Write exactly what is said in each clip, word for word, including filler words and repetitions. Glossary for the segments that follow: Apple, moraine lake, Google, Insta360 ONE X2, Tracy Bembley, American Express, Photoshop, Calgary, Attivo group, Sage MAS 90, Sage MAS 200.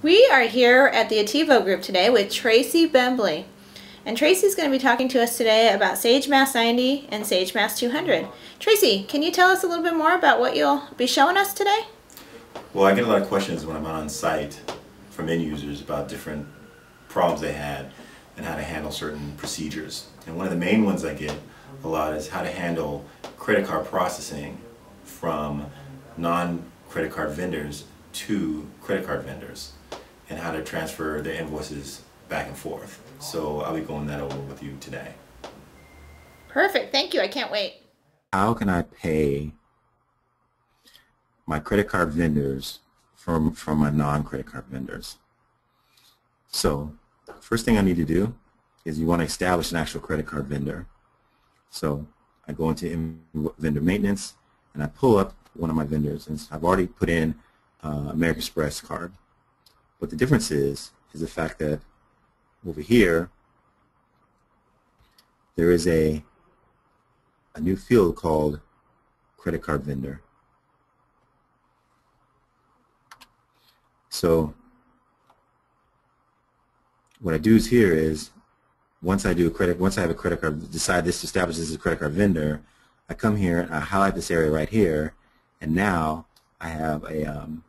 We are here at the Attivo group today with Tracy Bembley, and Tracy's going to be talking to us today about Sage M A S ninety and Sage M A S two hundred. Tracy, can you tell us a little bit more about what you'll be showing us today? Well, I get a lot of questions when I'm out on site from end users about different problems they had and how to handle certain procedures. And one of the main ones I get a lot is how to handle credit card processing from non-credit card vendors to credit card vendors, and how to transfer their invoices back and forth. So I'll be going that over with you today. Perfect. Thank you. I can't wait. How can I pay my credit card vendors from, from my non-credit card vendors? So first thing I need to do is you want to establish an actual credit card vendor. So I go into vendor maintenance and I pull up one of my vendors, and I've already put in uh, American Express card. But the difference is, is the fact that over here, there is a, a new field called credit card vendor. So what I do is here is once I do a credit, once I have a credit card, decide this establishes a credit card vendor, I come here and I highlight this area right here, and now I have a um,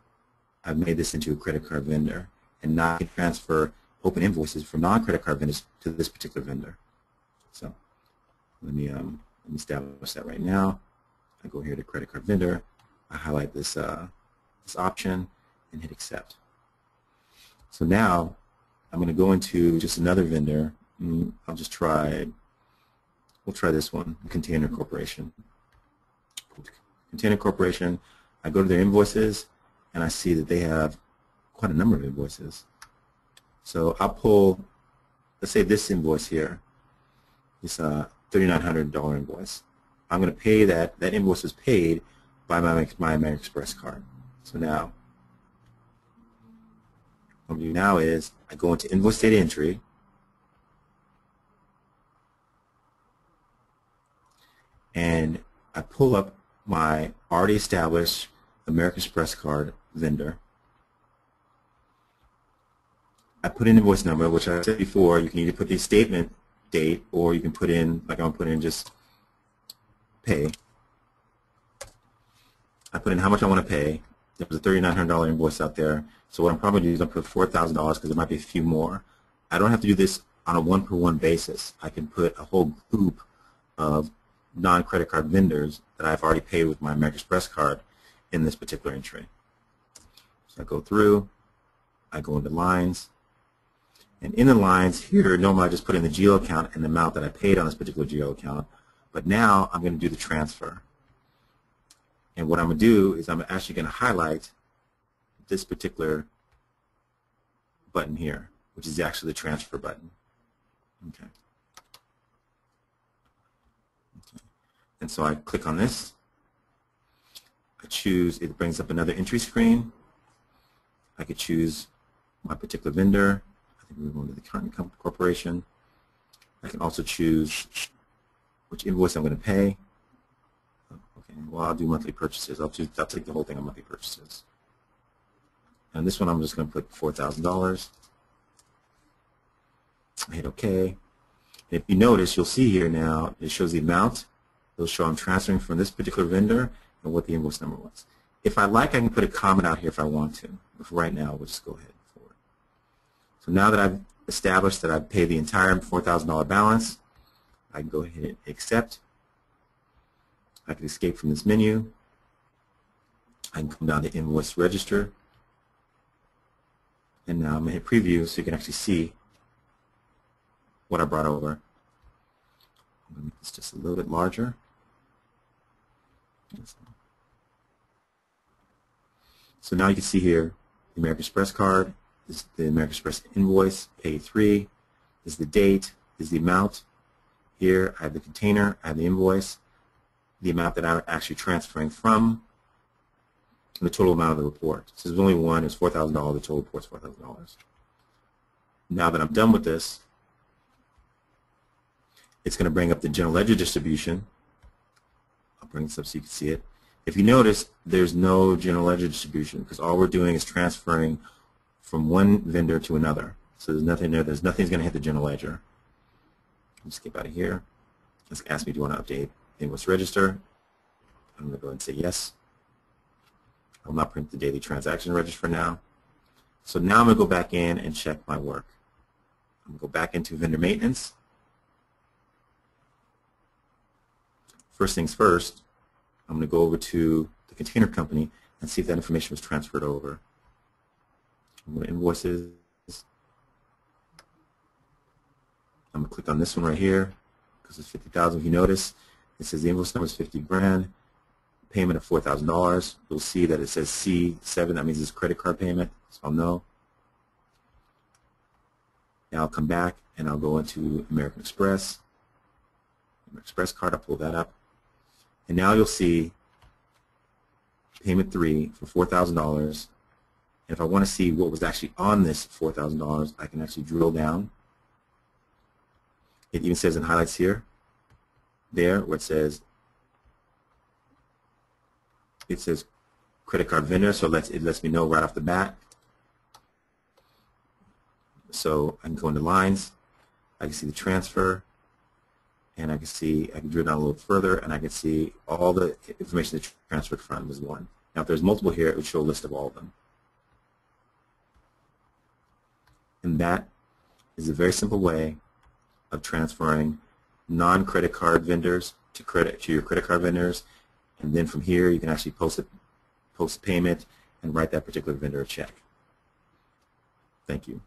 I've made this into a credit card vendor, and now I can transfer open invoices from non-credit card vendors to this particular vendor. So let me um, let me establish that right now. I go here to credit card vendor. I highlight this uh, this option and hit accept. So now I'm going to go into just another vendor. I'll just try. We'll try this one, Container Corporation. Container Corporation. I go to their invoices, and I see that they have quite a number of invoices. So I'll pull, let's say this invoice here, this uh, thirty-nine hundred dollar invoice. I'm going to pay that, that invoice was paid by my, my American Express card. So now, what I do now is I go into invoice data entry, and I pull up my already established American Express card vendor. I put in invoice number, which I said before, you can either put the statement date or you can put in, like I'll put in just pay. I put in how much I want to pay. There was a thirty-nine hundred dollar invoice out there. So what I'm probably going to do is I'll put four thousand dollars because there might be a few more. I don't have to do this on a one-per-one basis. I can put a whole group of non-credit card vendors that I've already paid with my American Express card in this particular entry. So I go through, I go into lines, and in the lines here, normally I just put in the geo account and the amount that I paid on this particular geo account, but now I'm going to do the transfer. And what I'm going to do is I'm actually going to highlight this particular button here, which is actually the transfer button. Okay. Okay. And so I click on this. I choose, it brings up another entry screen. I could choose my particular vendor. I think we're going to the current corporation. I can also choose which invoice I'm going to pay. Okay, well, I'll do monthly purchases. I'll, choose, I'll take the whole thing on monthly purchases. And this one I'm just going to put four thousand dollars. I hit OK. And if you notice, you'll see here now, it shows the amount. It'll show I'm transferring from this particular vendor and what the invoice number was. If I like, I can put a comment out here if I want to. But for right now, we'll just go ahead and forward. So now that I've established that I've paid the entire four thousand dollar balance, I can go ahead and accept. I can escape from this menu. I can come down to invoice register. And now I'm going to hit preview so you can actually see what I brought over. I'm going to make this just a little bit larger. So now you can see here the American Express card, this is the American Express invoice, pay three, this is the date, this is the amount. Here I have the container, I have the invoice, the amount that I'm actually transferring from, and the total amount of the report. So there's only one, it's four thousand dollars, the total report's four thousand dollars. Now that I'm done with this, it's going to bring up the general ledger distribution. I'll bring this up so you can see it. If you notice, there's no general ledger distribution because all we're doing is transferring from one vendor to another. So there's nothing there. There's nothing's going to hit the general ledger. I'll skip out of here. Just ask me, do you want to update invoice register? I'm going to go ahead and say yes. I'll not print the daily transaction register now. So now I'm going to go back in and check my work. I'm going to go back into vendor maintenance. First things first, I'm going to go over to the container company and see if that information was transferred over. I'm going to invoices. I'm going to click on this one right here because it's fifty thousand dollars. If you notice, it says the invoice number is fifty grand, payment of four thousand dollars. You'll see that it says C seven. That means it's a credit card payment, so I'll know. Now I'll come back and I'll go into American Express. American Express card, I'll pull that up. And now you'll see payment three for four thousand dollars. And if I want to see what was actually on this four thousand dollars, I can actually drill down. It even says in highlights here, there where it says, it says credit card vendor, so it lets, it lets me know right off the bat. So I can go into lines, I can see the transfer, and I can see, I can drill down a little further, and I can see all the information that transferred from was one. Now if there's multiple here, it would show a list of all of them. And that is a very simple way of transferring non-credit card vendors to credit to your credit card vendors, and then from here you can actually post a post payment and write that particular vendor a check. Thank you.